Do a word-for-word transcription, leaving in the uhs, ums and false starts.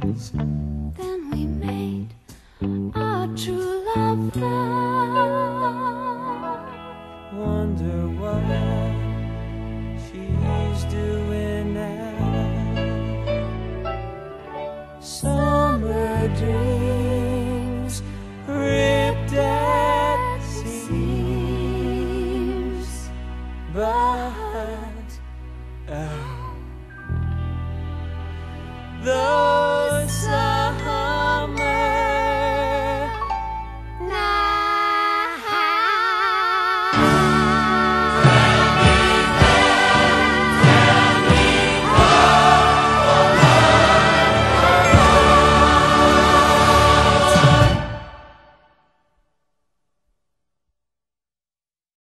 friends than we made our true love love. Wonder what she's doing now. Summer dreams ripped at the seams, but. Uh, Though